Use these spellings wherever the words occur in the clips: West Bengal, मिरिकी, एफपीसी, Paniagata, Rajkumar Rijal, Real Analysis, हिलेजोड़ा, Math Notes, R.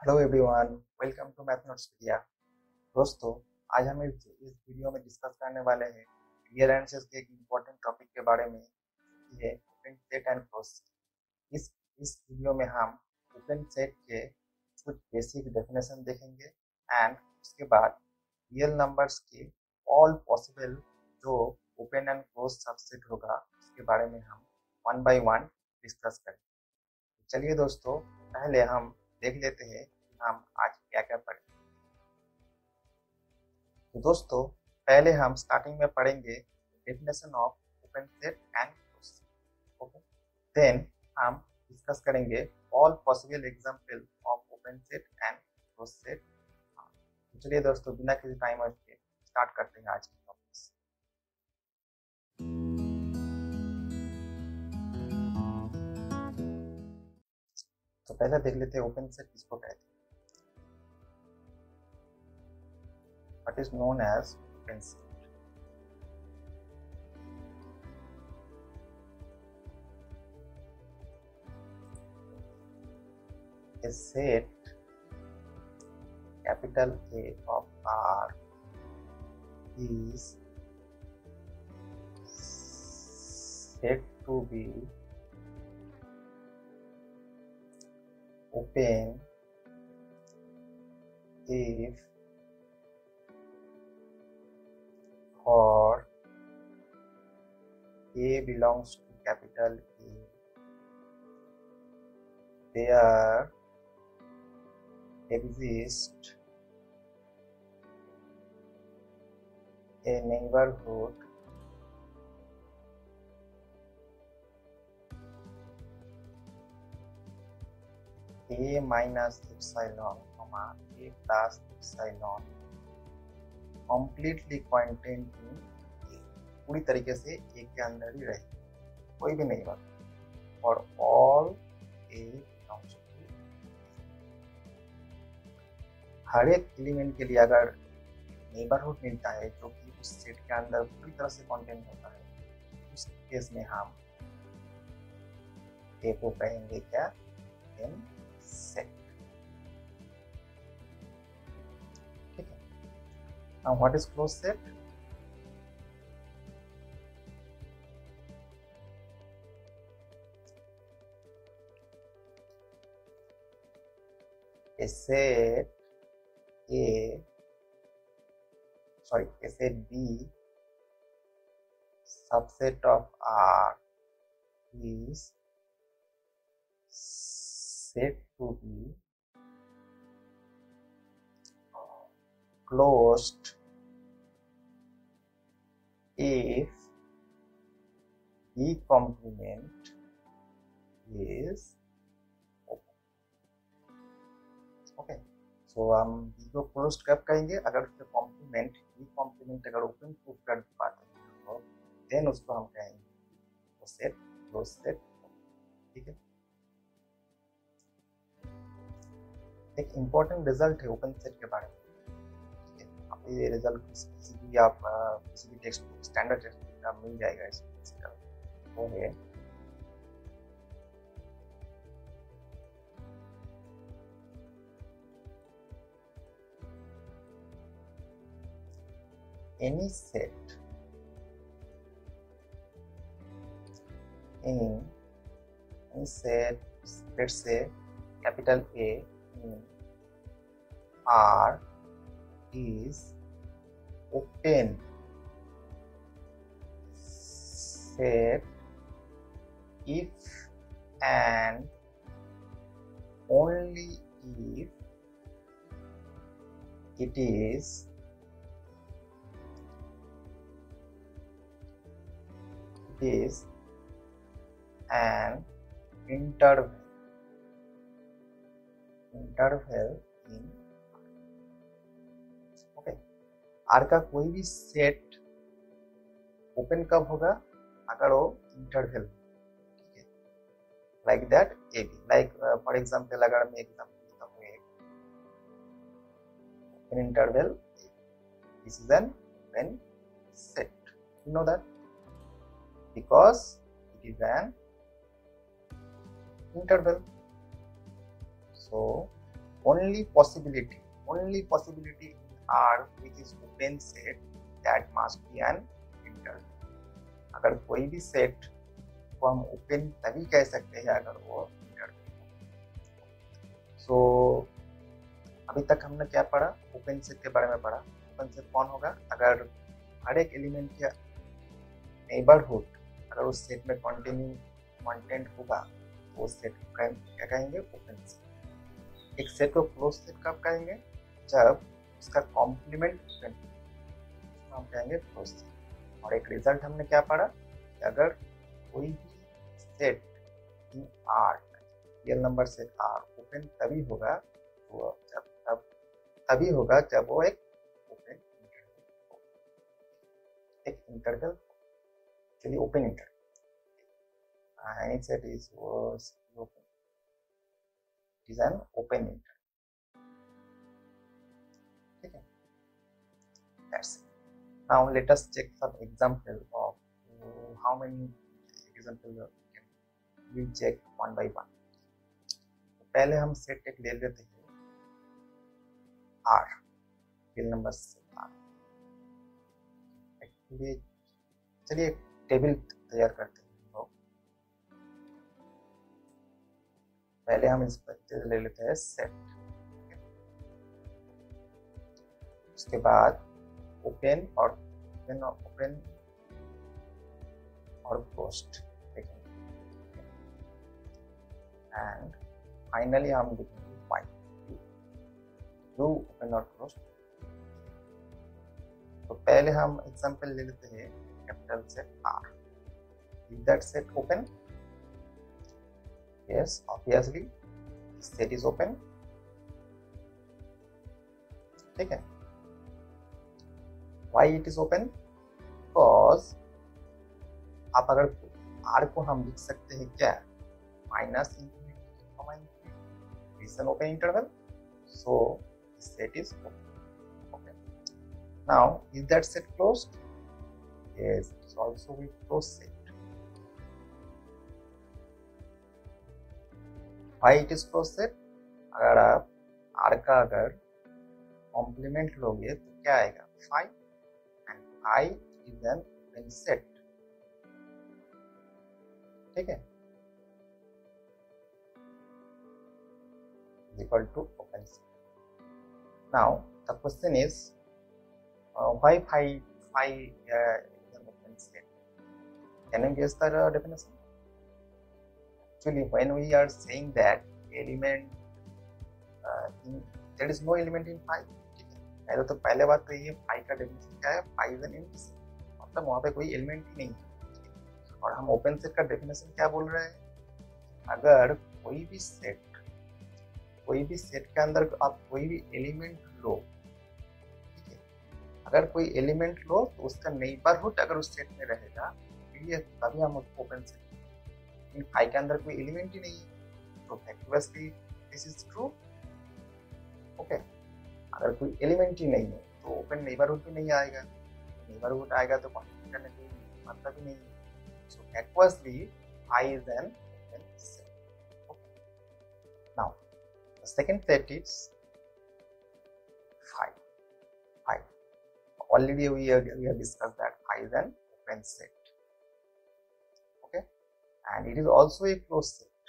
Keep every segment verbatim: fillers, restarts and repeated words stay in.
Hello everyone, welcome to math notes media. दोस्तों, आज हम इस वीडियो में डिस्कस करने वाले हैं रियल एनालिसिस के एक इम्पोर्टेंट टॉपिक के बारे में, ये open set and close set. इस इस वीडियो में हम ओपन सेट के कुछ बेसिक डेफिनेशन देखेंगे एंड उसके बाद रियल नंबर्स के ऑल पॉसिबल जो ओपन एंड क्लोज सबसेट होगा उसके बारे में हम वन बाई वन डिस्कस करेंगे। चलिए दोस्तों, पहले हम देख लेते हैं हम आज क्या क्या पढ़ेंगे। तो दोस्तों, पहले हम स्टार्टिंग में पढ़ेंगे definition of open set and close set. Okay, then हम डिस्कस करेंगे all possible example of open set and close set. चलिए दोस्तों, बिना किसी टाइम वेस्ट के स्टार्ट करते हैं आज के टॉपिक्स। तो पहले देख लेते हैं ओपन सेट किसको कहते हैं। What is known as open set? A set capital A of R is said to be open if or A belongs to capital A, there exists a neighborhood A minus epsilon, comma A plus epsilon completely contained in A, पूरी तरीके से A के अंदर ही रहे, कोई भी नहीं बना, और all A belongs to A। हर एक एलिमेंट के लिए अगर नेबरहुड मिलता है जो कि उस सेट के अंदर पूरी तरह से कंटेंट होता है, उस केस में हम A को कहेंगे क्या, ओपन सेट। ठीक है। Now what is closed set? A set A, sorry, a set B subset of R is said to be closed if B complement is open. Okay, so हम B को closed कब कहेंगे, अगर उसके complement B complement अगर open prove कर पाते हैं तो then उसको हम कहेंगे तो set closed set। ठीक है, एक इम्पोर्टेंट रिजल्ट है ओपन सेट के बारे में। आप ये रिजल्ट किसी भी आप किसी भी text book, standard text book का मिल जाएगा। इसका वो है any set in any set let's से capital A R is open set if and only if it is it is an interval interval in R का कोई भी सेट ओपन कब होगा, अगर वो इंटरवल, ठीक है, like that A B, like for example अगर मैं एग्जांपल देता हूं एक open interval this is an open set, you know that because it is an interval. So only possibility, only possibility in R which is open set that must be an inter. अगर कोई भी set को हम open तभी कह सकते हैं अगर वो इंटर हो। सो अभी तक हमने क्या पढ़ा, ओपन सेट के बारे में पढ़ा। ओपन सेट कौन होगा, अगर हर एक एलिमेंट के नेबरहुड अगर उस सेट में कंटिन्यू कंटेंट होगा तो उस सेट को क्या कहेंगे, ओपन सेट। एक सेट को क्लोज सेट कब कहेंगे, जब उसका कॉम्प्लीमेंट ओपन हो, हम कहेंगे क्लोज सेट। और एक रिजल्ट हमने क्या पढ़ा कि अगर कोई भी set in R real number set R open तभी होगा वो जब तब तभी होगा जब वो एक ओपन एक इंटरवल चलिए open interval any set is open is an open interval. ठीक है, that's it. Now let us check some example of how many examples we will check one by one. तो पहले हम सेट एक ले लेते हैं R, real number set R। Actually चलिए टेबल तैयार करते हैं हम लोग। पहले हम इस पर ले लेते हैं सेट, उसके बाद ओपन और ओपन और ओपन और पोस्ट एंड फाइनली हम लिखेंगे फाइव टू ओपन और पोस्ट। तो पहले हम एग्जांपल ले लेते हैं capital set R. Is that set open? Yes, obviously set is open. ठीक है, why it is open? Because आप अगर R को हम लिख सकते हैं क्या, minus infinity comma infinity is an open interval, so set is open. Now is that set closed? Yes, it is also with close set. Why it is close set? अगर आप R का अगर कॉम्प्लीमेंट लोगे तो क्या आएगा, five. I is an open set. ठीक है, equal to open set. Now the question is uh, why phi phi uh, is an open set? Can you guess the uh, definition? Actually, when we are saying that element uh, in, there is no element in phi. पहले तो पहले बात तो ये phi का definition क्या है, phi is an empty set, मतलब वहाँ पे कोई एलिमेंट ही नहीं है। और हम ओपन सेट का डेफिनेशन क्या बोल रहे हैं, अगर कोई भी सेट कोई भी सेट के अंदर आप कोई भी एलिमेंट लो, ठीक है, अगर कोई एलिमेंट लो तो उसका नेबरहुड अगर उस सेट में रहेगा तभी हम ओपन सेट, लेकिन फाई के अंदर कोई एलिमेंट ही नहीं है तो obviously this is true. Okay, अगर कोई एलिमेंट ही नहीं है तो ओपन नेबरहुड भी नहीं आएगा, नेबरहुड आएगा तो कॉन्टेक्ट करने के मतलब ही नहीं है, so actually I is an open set. Okay, now the second set is five. Five already we we have discussed that five is an open set. Okay, and it is also a close set.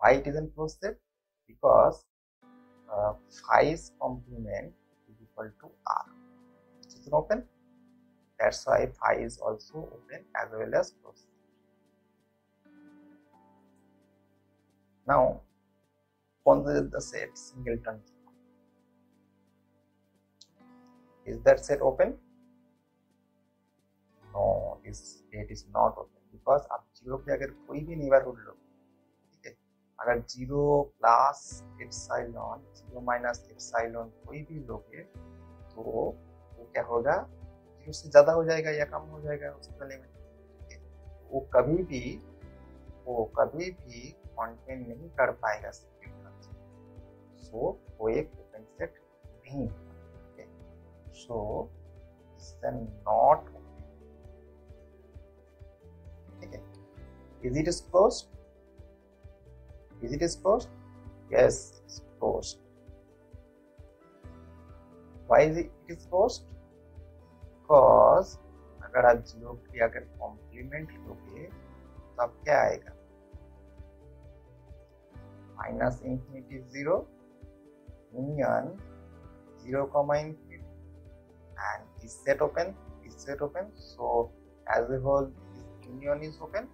Why it is an close set? Because Uh, phi's complement is equal to R, which is open. That's why phi is also open as well as closed. Now consider the set singleton. Is that set open? No, this set is not open because आप zero पे अगर कोई भी neighborhood लो, अगर zero plus epsilon zero minus epsilon कोई भी लोगे तो वो क्या होगा, जीरो से ज़्यादा हो जाएगा या कम हो जाएगा उसका लिमिट, वो कभी भी वो कभी भी कॉन्टेन नहीं कर पाएगा सेट का, सो वो एक ओपन सेट नहीं है, सो इट्स नॉट ओपन। ठीक है, is it is closed? Is it is closed? Yes, it's forced. Why is it is forced? Because अगर आप जीरो की अगर कॉम्प्लीमेंट लोगे तब क्या आएगा? Minus infinity zero union zero comma infinity and is set open is set open so as a whole this union is open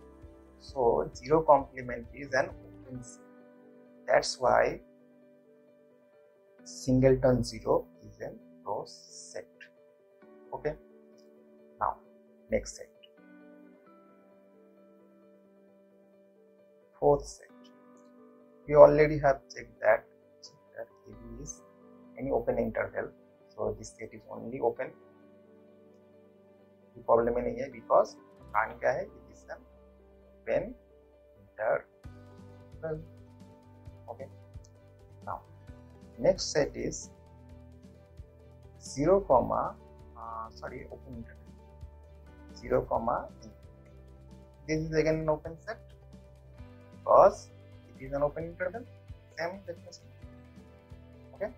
so zero complement is an open set. That's why singleton zero is a closed set. Okay, now next set, fourth set. We already have checked that that A B is any open interval, so this set is only open. The problem in here because कारण क्या है it is an open interval. Okay, now next set is zero comma uh, sorry open interval zero comma infinity. This is again an open set because it is an open interval, same definition. Okay,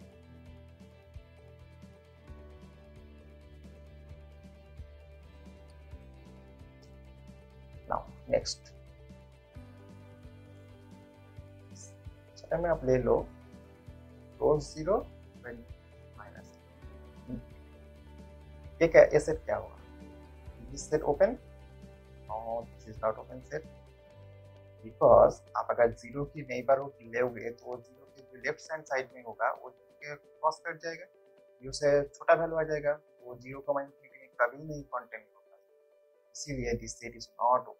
now next में आप ले लो close zero when minus ये क्या ये set क्या हुआ? This set open? No, this is not open set because आप अगर zero की neighbor की लेओगे तो zero के जो लेफ्ट हैंड साइड में होगा वो के क्रॉस कर जाएगा, zero से छोटा वैल्यू आ जाएगा, वो zero का मान कभी नहीं कंटेन होगा, इसीलिए this set is not open.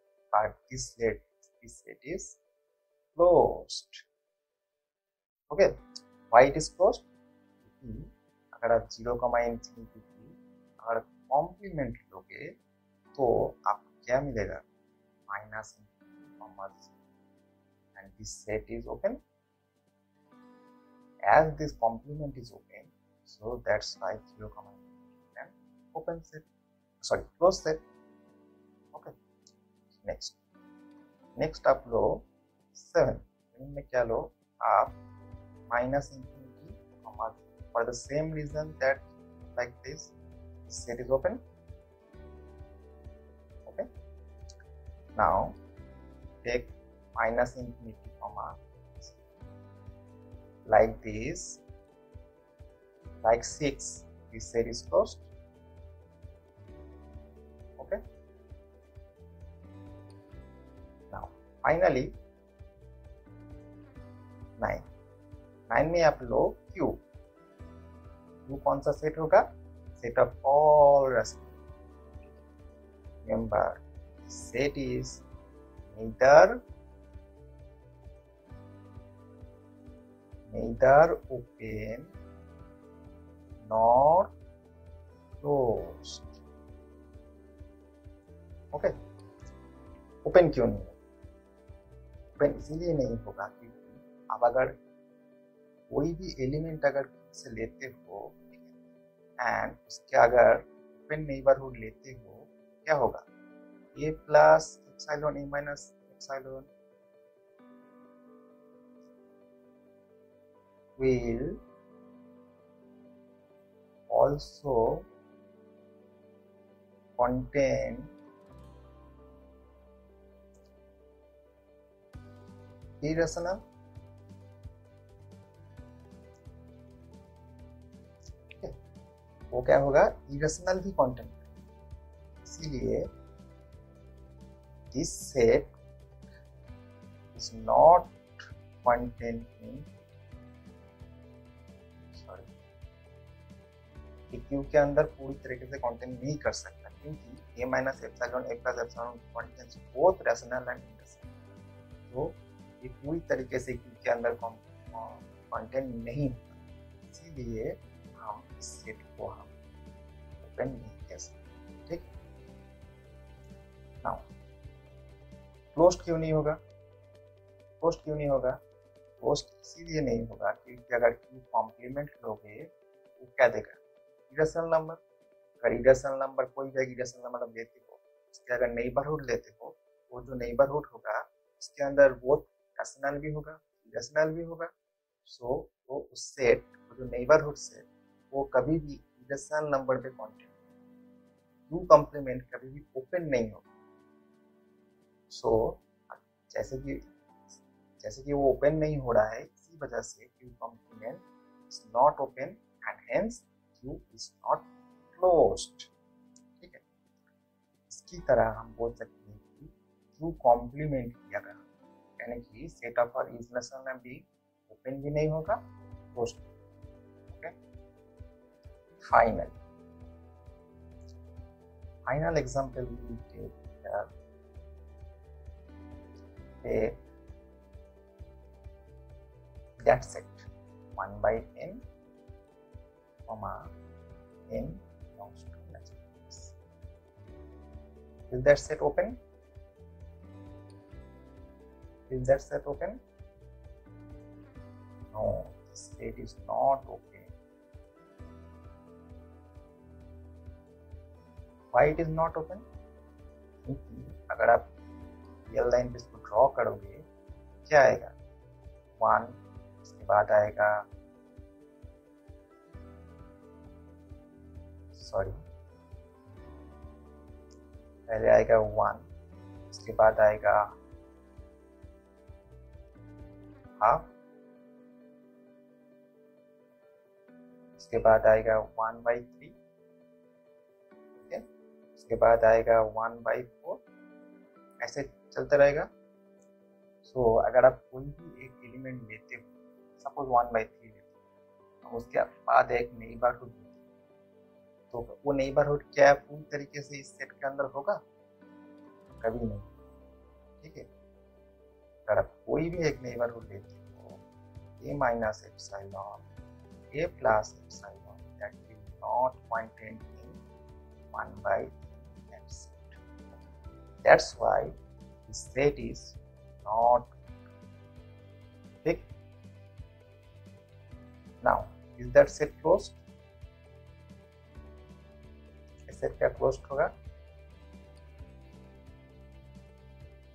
Okay, but this set this set is closed. Okay, why it is closed? अगर आप जीरो कमा इंफिनिटी की अगर कॉम्प्लीमेंट लोगे तो आपको क्या मिलेगा? Minus infinity and this set is open as this complement is open so that's why zero comma infinity and open set sorry close set. Okay, next next आप लोग seven में क्या लो आप minus infinity comma for the same reason that like this set is open. Okay, now take minus infinity comma like this like six this set is closed. Okay, now finally nine nine में आप लोग Q Q कौन सा set होगा? Set of all residues. Remember set is neither neither open nor closed. Okay, open क्यों नहीं? Open इसीलिए नहीं होगा कि आप अगर कोई भी एलिमेंट अगर से लेते हो एंड उसके अगर ओपन नेबरहुड लेते हो क्या होगा? A plus epsilon a minus epsilon will also contain irrational. वो क्या होगा? इरेशनल ही कंटेंट है, इसीलिए this set is not containing sorry Q के अंदर पूरी तरीके से कंटेंट नहीं कर सकता क्योंकि a minus epsilon a plus epsilon contains both rational and irrational, तो ये पूरी तरीके से क्यू के अंदर कंटेंट नहीं होता, इसीलिए हम इस सेट को हम ओपन नहीं कर सकते. ठीक है, नाउ क्लोज्ड क्यों नहीं होगा? क्लोज्ड क्यों नहीं होगा? क्लोज्ड इसीलिए नहीं होगा क्योंकि अगर क्यू कॉम्प्लीमेंट लोगे वो क्या देगा? Irrational number. अगर इरेशनल नंबर कोई भी इरेशनल नंबर हम लेते हो उसके अगर नेबरहुड लेते हो वो जो नेबरहुड होगा उसके अंदर बोथ रैशनल भी होगा irrational भी होगा, सो so, वो उस सेट वो जो नेबरहुड सेट वो कभी भी irrational नंबर पे कॉन्टेंट टू कॉम्प्लीमेंट कभी भी ओपन नहीं होगा। सो so, जैसे कि जैसे कि वो ओपन नहीं हो रहा है, इसी वजह से Q complement is not open and hence Q is not closed. ठीक है, इसकी तरह हम बोल सकते हैं कि क्यू कॉम्प्लीमेंट किया गया, यानी कि सेट ऑफ और इजनेशन में भी ओपन भी नहीं होगा, close. Okay, final final example we take a that set one by n comma n belongs to natural numbers. Is that set open? Is that set open? No, this set is not open. Why it is not open? क्योंकि अगर आप real line पे इसको draw करोगे क्या आएगा, one उसके बाद आएगा, सॉरी पहले आएगा वन, उसके बाद आएगा हाफ, उसके बाद आएगा वन बाई थ्री, उसके बाद आएगा वन बाई फोर, ऐसे चलता रहेगा। सो so, अगर आप कोई भी एक एलिमेंट लेते हो, सपोज वन बाई थ्री लेते हो, उसके बाद एक नेबरहुड, तो वो नेबरहुड क्या पूरी तरीके से इस सेट के अंदर होगा? कभी नहीं। ठीक है, अगर आप कोई भी एक नेबरहुड लेते हो, a minus epsilon a plus epsilon that will not contain in one by that set, that's why this set is not big. Now is that set closed? Is set क्या closed होगा?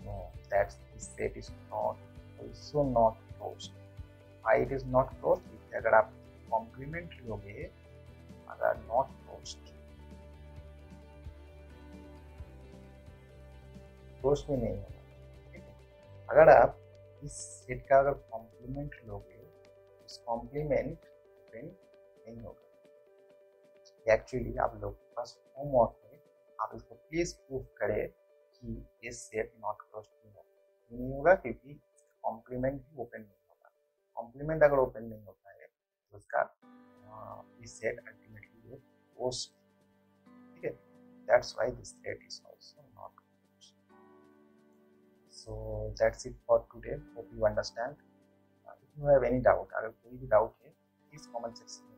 No, that's this set is not also not closed. Why it is not closed? क्योंकि अगर आप complement लोगे अगर not closed closed भी नहीं है। अगर आप इस सेट का अगर कॉम्प्लीमेंट लोगे, इस कॉम्प्लीमेंट प्रिंट नहीं होगा। एक्चुअली आप लोग के पास होमवर्क है, आप इसको प्लीज प्रूफ करें कि ये सेट नॉट क्लोज नहीं होगा, क्योंकि कॉम्प्लीमेंट भी ओपन नहीं होगा। कॉम्प्लीमेंट अगर ओपन नहीं होता है तो उसका दिस सेट अल्टीमेटली क्लोज। ठीक है, that's why this set is also not. So that's it for today. Hope you understand. Uh, if you have any doubt, अगर कोई भी doubt है, please comment section